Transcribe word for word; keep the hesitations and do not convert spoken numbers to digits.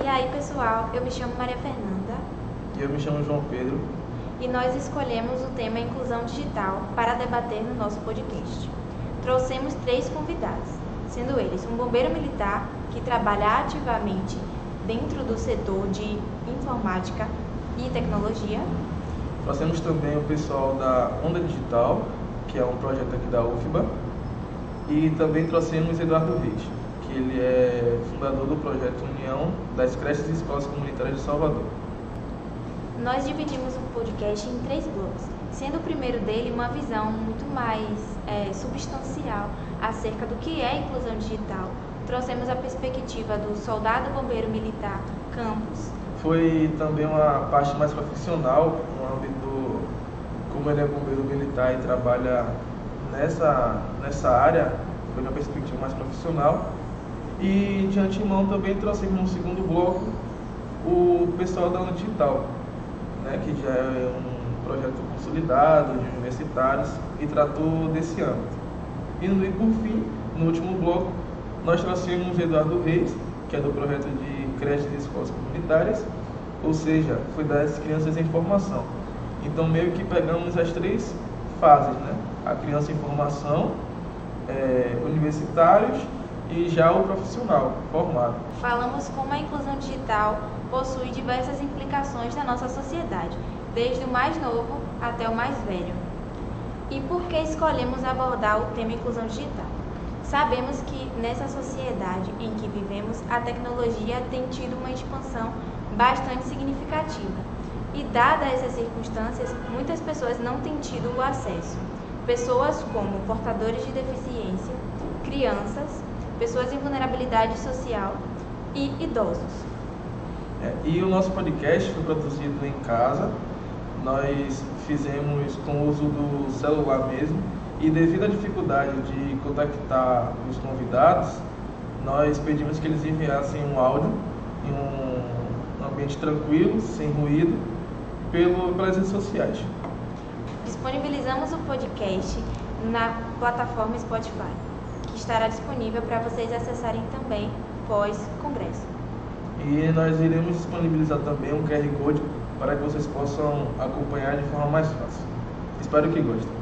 E aí, pessoal, eu me chamo Maria Fernanda. E eu me chamo João Pedro. E nós escolhemos o tema Inclusão Digital para debater no nosso podcast. Trouxemos três convidados, sendo eles um bombeiro militar que trabalha ativamente dentro do setor de informática e tecnologia. Trouxemos também o pessoal da Onda Digital, que é um projeto aqui da U F B A, e também trouxemos Eduardo Rich, que ele é fundador do projeto União das Creches e Escolas Comunitárias de Salvador. Nós dividimos o podcast em três blocos, sendo o primeiro dele uma visão muito mais é, substancial acerca do que é inclusão digital. Trouxemos a perspectiva do soldado bombeiro militar Campos. Foi também uma parte mais profissional, no âmbito, como ele é bombeiro militar e trabalha nessa, nessa área, foi uma perspectiva mais profissional. E de antemão também trouxemos no segundo bloco o pessoal da Onda Digital, né, que já é um projeto consolidado de universitários e tratou desse âmbito. E, e por fim, no último bloco, nós trouxemos Eduardo Reis, que é do projeto de creches e escolas comunitárias, ou seja, foi das crianças em formação. Então, meio que pegamos as três fases, né? A criança em formação, é, universitários e já o profissional formado. Falamos como a inclusão digital possui diversas implicações na nossa sociedade, desde o mais novo até o mais velho. E por que escolhemos abordar o tema inclusão digital? Sabemos que nessa sociedade em que vivemos, a tecnologia tem tido uma expansão bastante significativa e, dadas essas circunstâncias, muitas pessoas não têm tido o acesso. Pessoas como portadores de deficiência, crianças, pessoas em vulnerabilidade social e idosos. É, e o nosso podcast foi produzido em casa, nós fizemos com o uso do celular mesmo, e devido à dificuldade de contactar os convidados, nós pedimos que eles enviassem um áudio em um ambiente tranquilo, sem ruído, pelo, pelas redes sociais. Disponibilizamos o podcast na plataforma Spotify, que estará disponível para vocês acessarem também pós-congresso. E nós iremos disponibilizar também um Q R Code para que vocês possam acompanhar de forma mais fácil. Espero que gostem.